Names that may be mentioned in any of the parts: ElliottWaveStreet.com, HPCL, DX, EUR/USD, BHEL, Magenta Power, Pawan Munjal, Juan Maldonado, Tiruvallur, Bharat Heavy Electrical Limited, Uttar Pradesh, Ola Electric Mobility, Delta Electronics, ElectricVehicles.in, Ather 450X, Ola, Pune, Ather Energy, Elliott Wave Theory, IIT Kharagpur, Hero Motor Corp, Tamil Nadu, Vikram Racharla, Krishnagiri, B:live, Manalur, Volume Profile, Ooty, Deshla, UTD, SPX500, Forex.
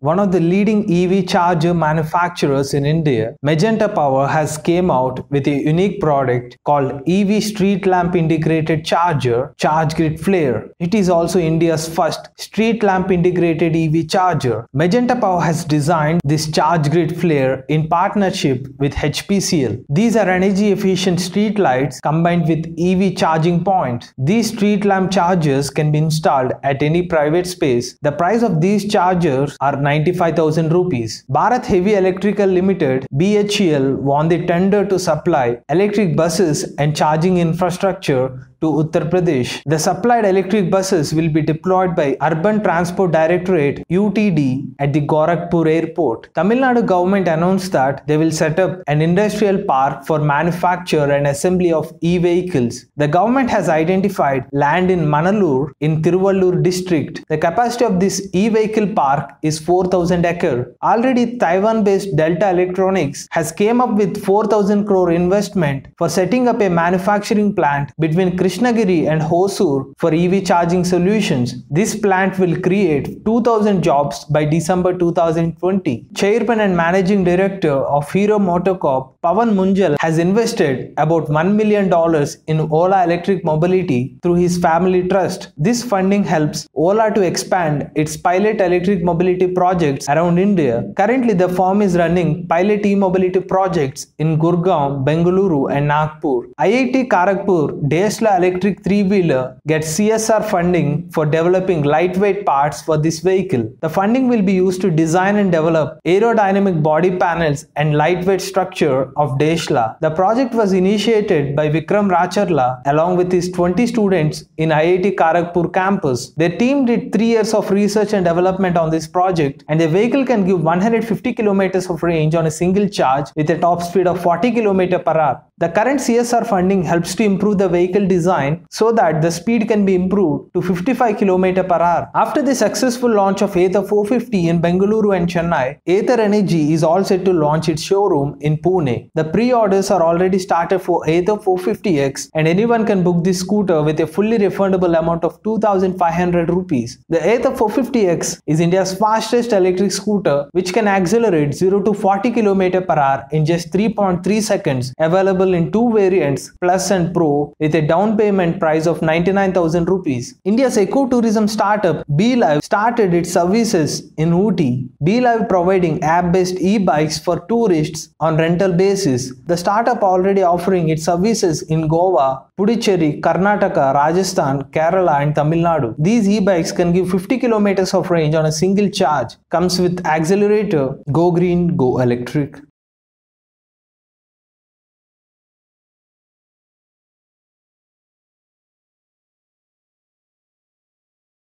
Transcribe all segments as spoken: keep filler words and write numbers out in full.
One of the leading E V charger manufacturers in India, Magenta Power has came out with a unique product called E V Street Lamp Integrated Charger, Charge Grid Flare. It is also India's first street lamp integrated E V charger. Magenta Power has designed this Charge Grid Flare in partnership with H P C L. These are energy efficient street lights combined with E V charging points. These street lamp chargers can be installed at any private space. The price of these chargers are ninety-five thousand rupees. Bharat Heavy Electrical Limited B H E L won the tender to supply electric buses and charging infrastructure to Uttar Pradesh. The supplied electric buses will be deployed by Urban Transport Directorate U T D at the Gorakhpur Airport. Tamil Nadu government announced that they will set up an industrial park for manufacture and assembly of e-vehicles. The government has identified land in Manalur in Tiruvallur district. The capacity of this e-vehicle park is four thousand acre. Already Taiwan-based Delta Electronics has came up with four thousand crore investment for setting up a manufacturing plant between Krishnagiri and Hosur for E V charging solutions. This plant will create two thousand jobs by December two thousand twenty. Chairman and Managing Director of Hero Motor Corp, Pawan Munjal, has invested about one million dollars in Ola Electric Mobility through his family trust. This funding helps Ola to expand its pilot electric mobility projects around India. Currently, the firm is running pilot e-mobility projects in Gurgaon, Bengaluru and Nagpur. I I T Kharagpur, Deshla electric three-wheeler gets C S R funding for developing lightweight parts for this vehicle. The funding will be used to design and develop aerodynamic body panels and lightweight structure of Deshla. The project was initiated by Vikram Racharla along with his twenty students in I I T Kharagpur campus. Their team did three years of research and development on this project, and the vehicle can give one hundred fifty kilometers of range on a single charge with a top speed of forty kilometers per hour. The current C S R funding helps to improve the vehicle design so that the speed can be improved to fifty-five kilometers per hour. After the successful launch of Ather four fifty in Bengaluru and Chennai, Ather Energy is all set to launch its showroom in Pune. The pre-orders are already started for Ather four fifty X, and anyone can book this scooter with a fully refundable amount of two thousand five hundred rupees. The Ather four fifty X is India's fastest electric scooter, which can accelerate zero to forty kilometers per hour in just three point three seconds, available in two variants, Plus and Pro, with a down payment price of ninety-nine thousand rupees. India's ecotourism startup B:live started its services in Ooty. B:live providing app-based e-bikes for tourists on rental basis. The startup already offering its services in Goa, Puducherry, Karnataka, Rajasthan, Kerala and Tamil Nadu. These e-bikes can give fifty kilometers of range on a single charge. Comes with accelerator. Go green, go electric.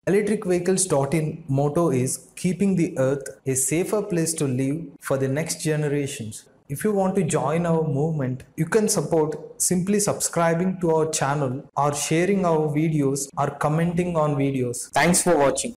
electric vehicles dot in motto is keeping the earth a safer place to live for the next generations. If you want to join our movement, you can support simply subscribing to our channel or sharing our videos or commenting on videos. Thanks for watching.